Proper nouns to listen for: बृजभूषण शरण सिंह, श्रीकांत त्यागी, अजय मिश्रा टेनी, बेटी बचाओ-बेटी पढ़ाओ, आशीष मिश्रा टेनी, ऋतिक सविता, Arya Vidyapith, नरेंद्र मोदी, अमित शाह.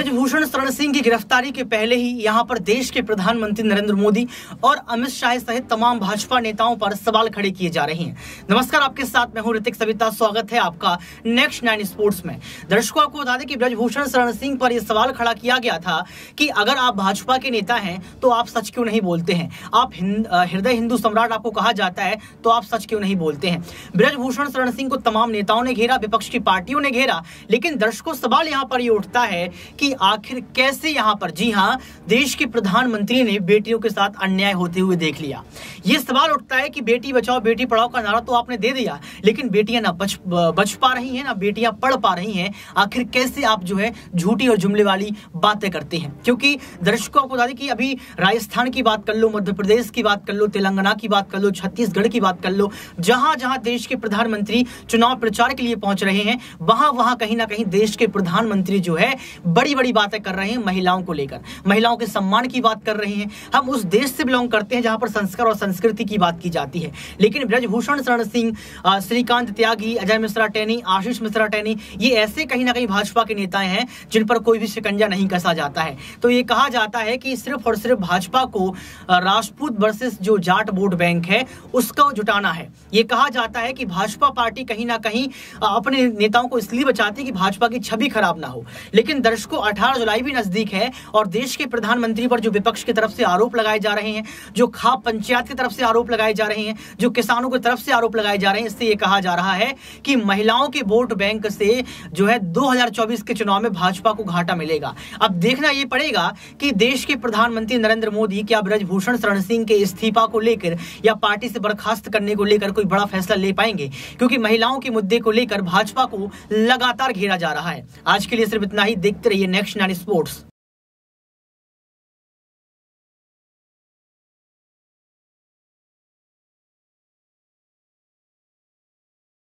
बृजभूषण शरण सिंह की गिरफ्तारी के पहले ही यहां पर देश के प्रधानमंत्री नरेंद्र मोदी और अमित शाह सहित तमाम भाजपा नेताओं पर सवाल खड़े किए जा रहे हैं। नमस्कार, आपके साथ मैं हूं ऋतिक सविता, स्वागत है आपका नेक्स्ट 9 स्पोर्ट्स में। दर्शकों को बता दें कि बृजभूषण शरण सिंह पर यह सवाल खड़ा किया गया था कि अगर आप भाजपा के नेता हैं तो आप सच क्यों नहीं बोलते हैं, आप हृदय हिंदू सम्राट आपको कहा जाता है तो आप सच क्यों नहीं बोलते हैं। बृजभूषण शरण सिंह को तमाम नेताओं ने घेरा, विपक्ष की पार्टियों ने घेरा, लेकिन दर्शकों सवाल यहाँ पर यह उठता है कि आखिर कैसे यहाँ पर, जी हाँ, देश के प्रधानमंत्री ने बेटियों के साथ अन्याय होते हुए देख लिया। ये सवाल उठता है कि बेटी बचाओ बेटी पढ़ाओ का नारा तो आपने दे दिया, लेकिन बेटियां ना बच पा रही हैं, ना बेटियां पढ़ पा रही हैं। आखिर कैसे आप जो है झूठी और जुमले वाली बातें करते हैं, क्योंकि दर्शकों को बता दें कि अभी राजस्थान की बात कर लो, मध्य प्रदेश की बात कर लो, तेलंगाना की बात कर लो, छत्तीसगढ़ की बात कर लो, जहां जहां देश के प्रधानमंत्री चुनाव प्रचार के लिए पहुंच रहे हैं, वहां वहां कहीं ना कहीं देश के प्रधानमंत्री जो है बड़ी बड़ी बातें कर रहे हैं महिलाओं को लेकर, महिलाओं के सम्मान की बात कर रहे हैं। हम उस देश से बिलोंग करते हैं जहां पर संस्कार और संस्कृति की बात की जाती है, लेकिन बृजभूषण शरण सिंह, श्रीकांत त्यागी, अजय मिश्रा टेनी, आशीष मिश्रा टेनी, ये ऐसे कहीं ना कहीं भाजपा के नेता हैं जिन पर कोई भी शिकंजा नहीं कसा जाता है। तो ये कहा जाता है कि सिर्फ और सिर्फ भाजपा को राजपूत वर्सेस जो जाट वोट बैंक है उसको जुटाना है। ये कहा जाता है कि भाजपा पार्टी कहीं ना कहीं अपने नेताओं को इसलिए बचाती है कि भाजपा की छवि खराब ना हो। लेकिन दर्शकों 18 जुलाई भी नजदीक है और देश के प्रधानमंत्री पर जो विपक्ष की तरफ से आरोप लगाए जा रहे हैं, जो खाप पंचायत की तरफ से आरोप लगाए जा रहे हैं, जो किसानों की तरफ से आरोप लगाए जा रहे हैं, इससे ये कहा जा रहा है कि महिलाओं के वोट बैंक से जो है 2024 के चुनाव में भाजपा को घाटा मिलेगा। अब देखना ये पड़ेगा कि देश के प्रधानमंत्री नरेंद्र मोदी क्या बृजभूषण शरण सिंह के इस्तीफा को लेकर या पार्टी से बर्खास्त करने को लेकर कोई बड़ा फैसला ले पाएंगे, क्योंकि महिलाओं के मुद्दे को लेकर भाजपा को लगातार घेरा जा रहा है। आज के लिए सिर्फ इतना ही, देखते रहिए नेक्स्ट 9 स्पोर्ट्स।